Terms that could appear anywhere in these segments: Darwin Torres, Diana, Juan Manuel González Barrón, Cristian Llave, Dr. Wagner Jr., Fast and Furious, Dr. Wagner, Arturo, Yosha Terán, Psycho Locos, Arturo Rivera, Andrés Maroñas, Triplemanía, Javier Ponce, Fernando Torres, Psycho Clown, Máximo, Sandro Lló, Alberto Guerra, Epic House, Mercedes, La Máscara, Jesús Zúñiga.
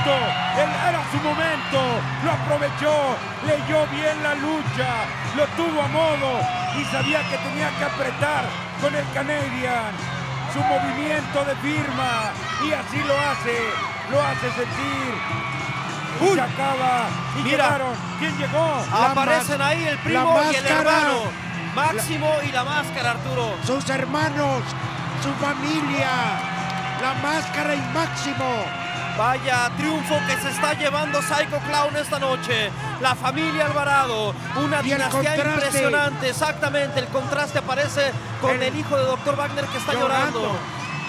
momento, era su momento, lo aprovechó, leyó bien la lucha, lo tuvo a modo y sabía que tenía que apretar con el Canadian, su movimiento de firma, y así lo hace sentir. Uy, se acaba y mira, llegaron. ¿Quién llegó? Aparecen ahí el primo y el hermano. Máximo y La Máscara, Arturo. Sus hermanos, su familia, La Máscara y Máximo. Vaya triunfo que se está llevando Psycho Clown esta noche. La familia Alvarado, una dinastía impresionante. Exactamente, el contraste aparece con el hijo de Dr. Wagner que está llorando.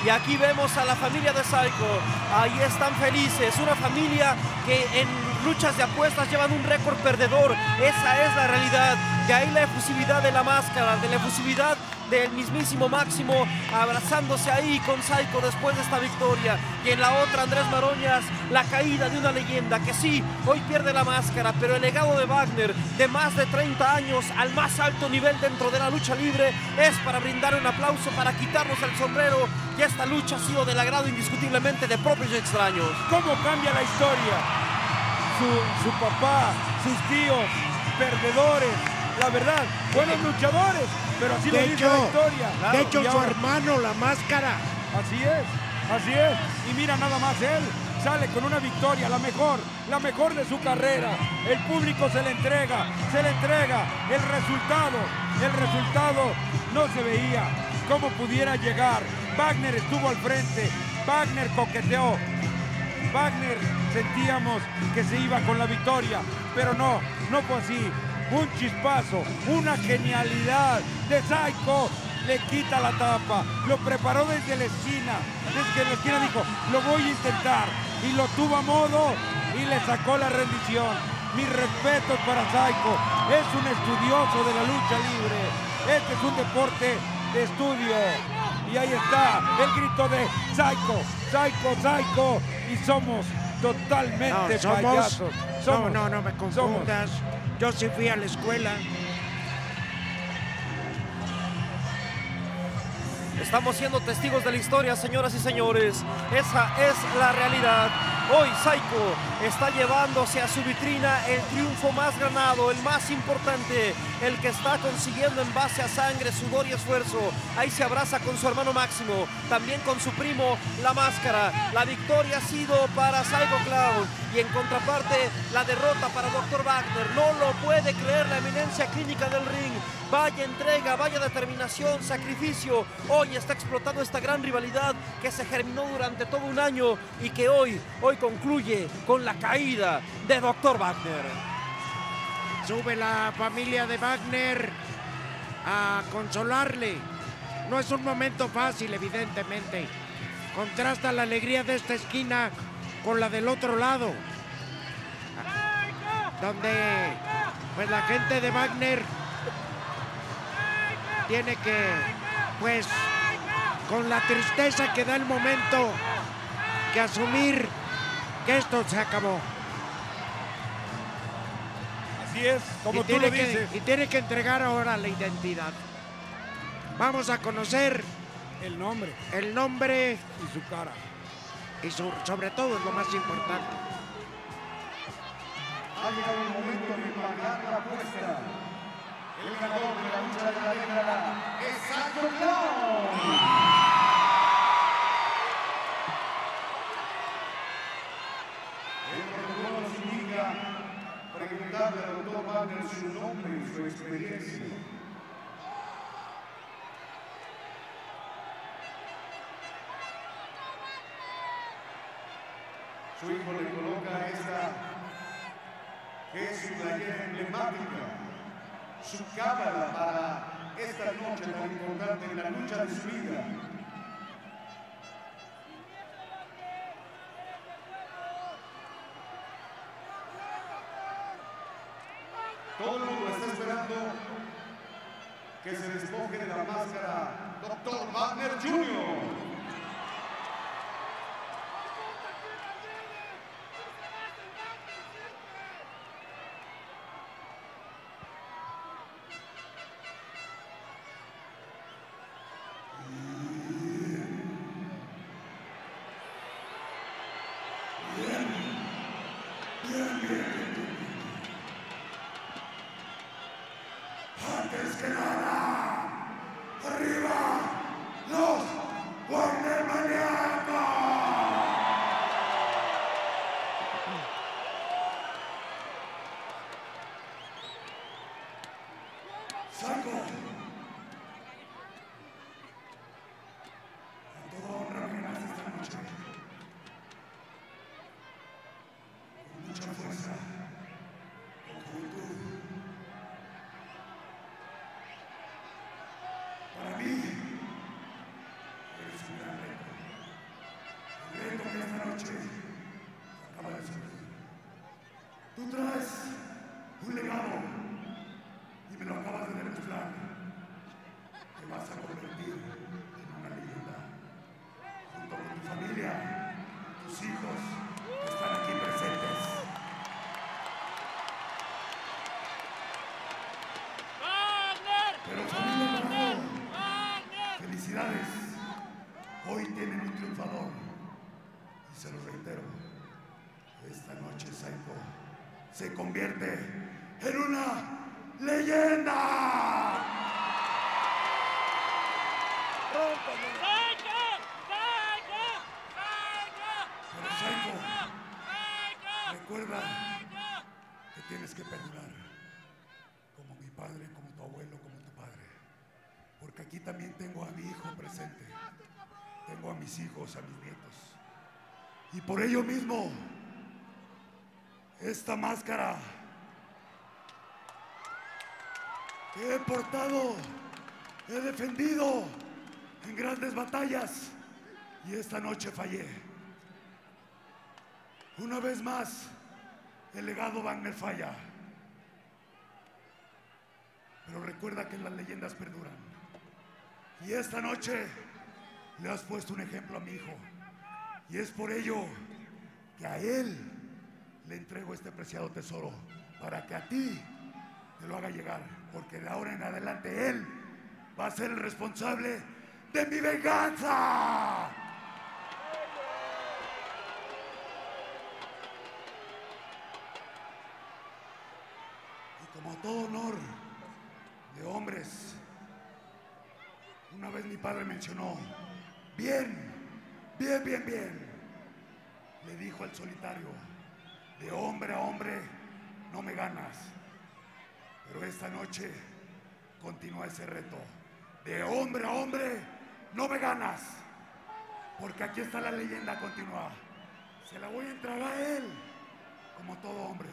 Y aquí vemos a la familia de Psycho, ahí están felices, una familia que en luchas de apuestas llevan un récord perdedor, esa es la realidad, de ahí la efusividad de La Máscara, de la efusividad del mismísimo Máximo, abrazándose ahí con Psycho después de esta victoria, y en la otra Andrés Maroñas, la caída de una leyenda, que sí, hoy pierde La Máscara, pero el legado de Wagner, de más de 30 años, al más alto nivel dentro de la lucha libre, es para brindar un aplauso, para quitarnos el sombrero. Y esta lucha ha sido del agrado indiscutiblemente de propios y extraños. ¿Cómo cambia la historia? Su papá, sus tíos, perdedores, la verdad, buenos luchadores, pero así lo dice la historia. Claro, de hecho, su hermano, La Máscara. Así es, y mira nada más él. Sale con una victoria, la mejor de su carrera. El público se le entrega el resultado no se veía cómo pudiera llegar. Wagner estuvo al frente, Wagner coqueteó, Wagner sentíamos que se iba con la victoria, pero no, no fue así. Un chispazo, una genialidad de Psycho. Le quita la tapa, lo preparó desde la esquina dijo, lo voy a intentar, y lo tuvo a modo, y le sacó la rendición. Mis respetos para Psycho, es un estudioso de la lucha libre, este es un deporte de estudio, y ahí está el grito de Psycho, Psycho, Psycho, y somos totalmente payasos. Somos, no me confundas, yo sí fui a la escuela. Estamos siendo testigos de la historia, señoras y señores. Esa es la realidad. Hoy Psycho está llevándose a su vitrina el triunfo más ganado, el más importante, el que está consiguiendo en base a sangre, sudor y esfuerzo. Ahí se abraza con su hermano Máximo, también con su primo La Máscara. La victoria ha sido para Psycho Clown y en contraparte la derrota para Dr. Wagner. No lo puede creer la eminencia clínica del ring. Vaya entrega, vaya determinación, sacrificio. Hoy está explotando esta gran rivalidad que se germinó durante todo un año y que hoy concluye con la caída de Dr. Wagner. Sube la familia de Wagner a consolarle. No es un momento fácil, evidentemente. Contrasta la alegría de esta esquina con la del otro lado, donde pues la gente de Wagner tiene que, pues, con la tristeza que da el momento, que asumir que esto se acabó. Así es, como tú lo dices. Y tiene que entregar ahora la identidad. Vamos a conocer el nombre. El nombre y su cara. Y sobre todo es lo más importante. Ha llegado el momento de pagar la apuesta. El ganador de la lucha de la década es Sandro Lló. El protocolo nos indica preguntarle al doctor Wagner su nombre y su experiencia. Su hijo le coloca esta, que es su playera emblemática, su cábala para esta noche tan importante en la lucha de su vida. Todo el mundo está esperando que se despoje de la máscara Dr. Wagner Jr. Yeah. Antes que nada, arriba los Wagner maníacos. Saco. Se convierte en una leyenda. Pero Psycho, recuerda que tienes que perdurar, como mi padre, como tu abuelo, como tu padre, porque aquí también tengo a mi hijo presente, tengo a mis hijos, a mis nietos, y por ello mismo esta máscara que he portado, he defendido en grandes batallas y esta noche fallé. Una vez más, el legado Wagner falla. Pero recuerda que las leyendas perduran. Y esta noche le has puesto un ejemplo a mi hijo. Y es por ello que a él le entrego este preciado tesoro para que a ti te lo haga llegar, porque de ahora en adelante él va a ser el responsable de mi venganza. Y como todo honor de hombres, una vez mi padre mencionó, bien, le dijo al solitario, de hombre a hombre no me ganas, pero esta noche continúa ese reto. De hombre a hombre no me ganas, porque aquí está la leyenda continua. Se la voy a entregar a él, como todo hombre.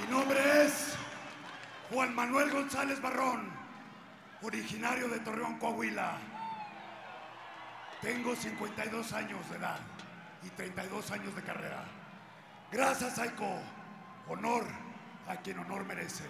Mi nombre es Juan Manuel González Barrón, originario de Torreón, Coahuila. Tengo 52 años de edad y 32 años de carrera. Gracias, Psycho. Honor a quien honor merece.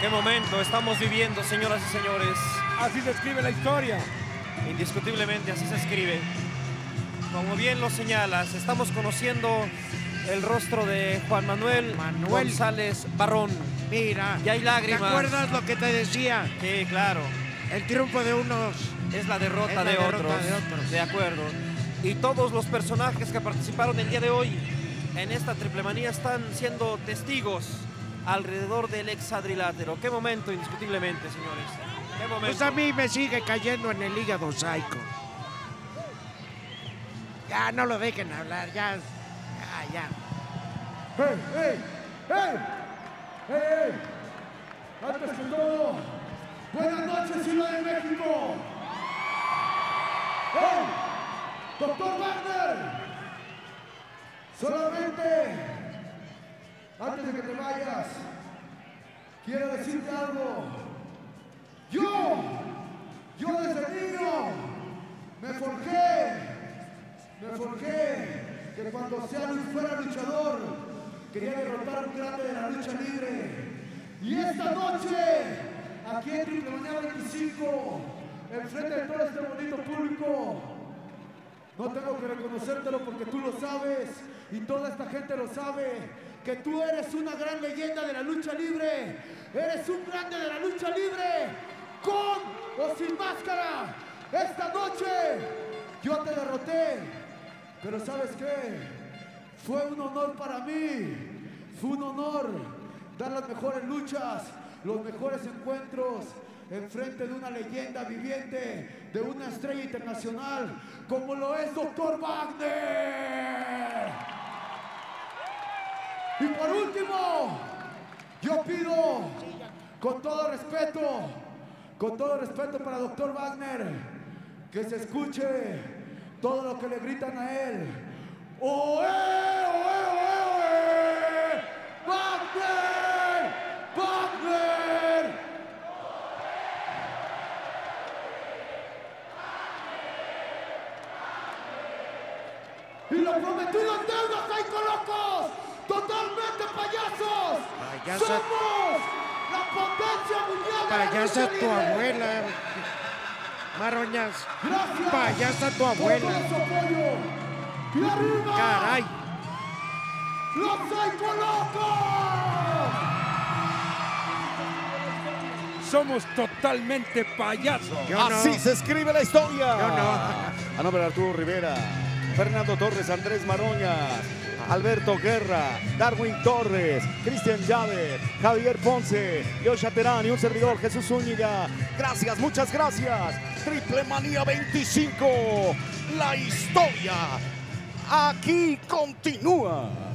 ¿Qué momento estamos viviendo, señoras y señores? Así se escribe la historia. Indiscutiblemente así se escribe. Como bien lo señalas, estamos conociendo el rostro de Juan Manuel, González Barrón. Mira, y hay lágrimas. ¿Te acuerdas lo que te decía? Sí, claro. El triunfo de unos es la derrota de otros. De acuerdo. Y todos los personajes que participaron el día de hoy en esta triplemanía están siendo testigos alrededor del hexadrilátero. Qué momento, indiscutiblemente, señores. ¿Qué momento? Pues a mí me sigue cayendo en el hígado Psycho. Ya no lo dejen hablar, ya. ¡Hey! ¡Antes que todo! ¡Buenas noches, Ciudad de México! ¡Hey! ¡Doctor Wagner! Solamente antes de que te vayas, quiero decirte algo. Yo desde niño me forjé que cuando sea fuera luchador, quería derrotar un grande de la lucha libre. Y esta noche, aquí en Triplemanía 25, enfrente de todo este bonito público, no tengo que reconocértelo porque tú lo sabes y toda esta gente lo sabe, que tú eres una gran leyenda de la lucha libre, eres un grande de la lucha libre, con o sin máscara. Esta noche yo te derroté, pero ¿sabes qué? Fue un honor para mí, fue un honor dar las mejores luchas, los mejores encuentros, enfrente de una leyenda viviente, de una estrella internacional, como lo es Dr. Wagner. Y por último, yo pido con todo respeto para Dr. Wagner, que se escuche todo lo que le gritan a él. ¡Oe, oe, oe, oe! ¡Wagner! ¡Wagner! ¡Y lo prometido en deuda, Psycho Locos! ¡Totalmente payasos! Payasa. ¡Somos la potencia mundial! ¡Payasa tu abuela! Maroñas. Gracias. ¡Payasa tu abuela! ¡Y arriba! ¡Caray! ¡Los Psycho Locos! ¡Somos totalmente payasos! Yo ¡así no se escribe la historia! Yo no. A nombre de Arturo Rivera, Fernando Torres, Andrés Maroñas, Alberto Guerra, Darwin Torres, Cristian Llave, Javier Ponce, Yosha Terán y un servidor, Jesús Zúñiga. Gracias, muchas gracias. Triplemanía 25, la historia aquí continúa.